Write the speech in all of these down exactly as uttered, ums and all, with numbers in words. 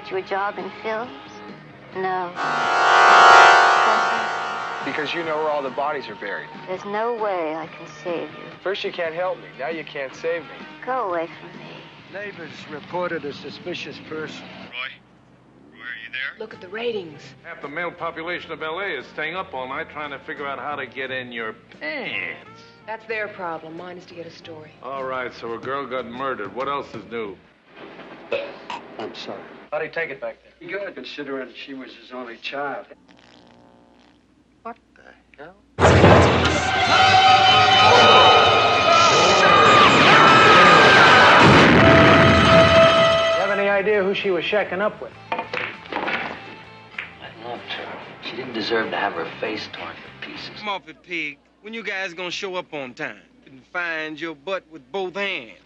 get you a job in films? No. Because you know where all the bodies are buried. There's no way I can save you. First you can't help me, now you can't save me. Go away from me. Neighbors reported a suspicious person. Roy? Roy, are you there? Look at the ratings. Half the male population of L A is staying up all night trying to figure out how to get in your pants. That's their problem. Mine is to get a story. All right, so a girl got murdered. What else is new? I'm sorry. How'd he take it back there? Good, considering she was his only child. What the hell? You have any idea who she was shacking up with? I loved her. She didn't deserve to have her face torn to pieces. Come off it, pig. When you guys gonna show up on time? And find your butt with both hands.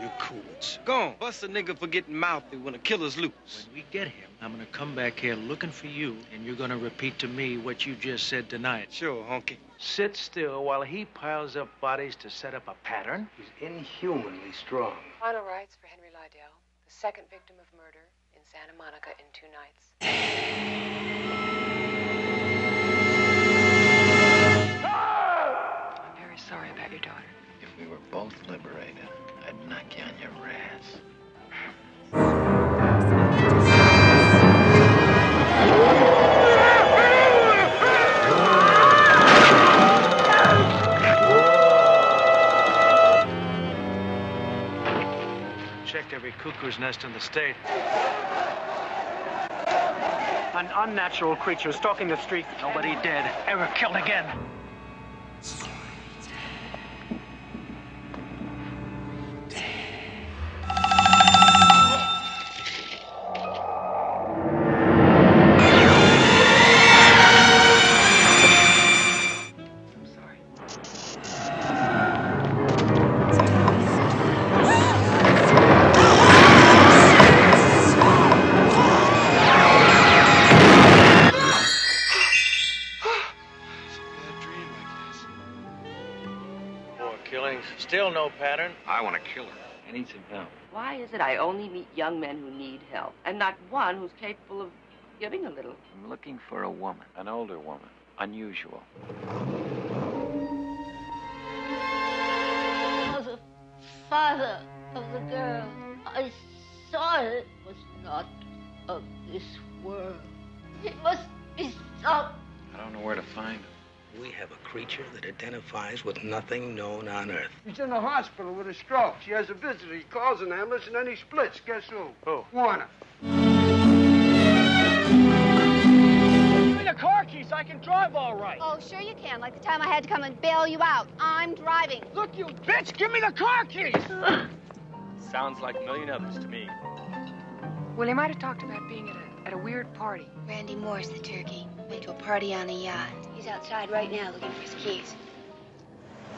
You're cool. Gone. Bust a nigga for getting mouthy when a killer's loose. When we get him, I'm gonna come back here looking for you, and you're gonna repeat to me what you just said tonight. Sure, honky. Sit still while he piles up bodies to set up a pattern. He's inhumanly strong. Final rites for Henry Lydell, the second victim of murder in Santa Monica in two nights. Ah! I'm very sorry about your daughter. If we were both liberated, I'd knock you on your ass. Checked every cuckoo's nest in the state. An unnatural creature stalking the street. Nobody dead, ever killed again. Killings. Still no pattern. I want to kill her. I need some help. Why is it I only meet young men who need help, and not one who's capable of giving a little? I'm looking for a woman, an older woman, unusual. I was the father of the girl. I saw it was not of this world. It must be stopped. I don't know where to find him. We have a creature that identifies with nothing known on Earth. He's in the hospital with a stroke. She has a visitor. He calls an ambulance, and then he splits. Guess who? Who? Juana. Give me the car keys. I can drive all right. Oh, sure you can. Like the time I had to come and bail you out. I'm driving. Look, you bitch! Give me the car keys! Sounds like a million others to me. Well, he might have talked about being at a, at a weird party. Randy Moore's the turkey. Went to a party on a yacht. He's outside right now looking for his keys.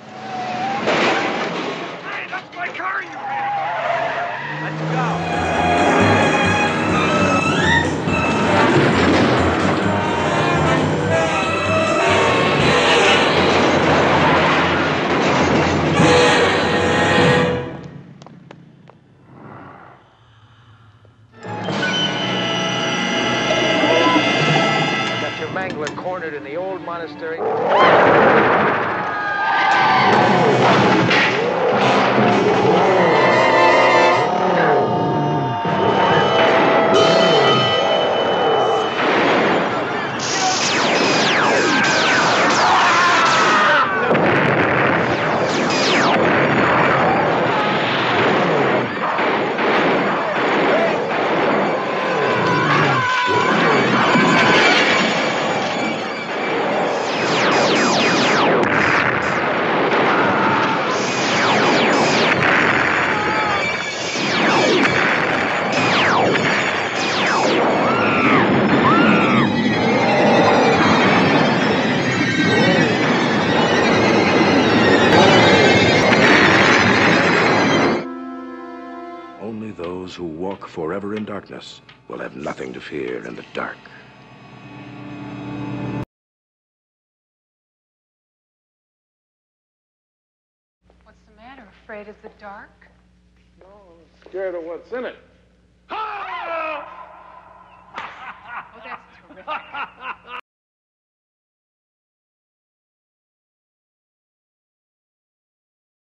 Hey, that's my car, you cornered in the old monastery. Only those who walk forever in darkness will have nothing to fear in the dark. What's the matter? Afraid of the dark? No, I'm scared of what's in it.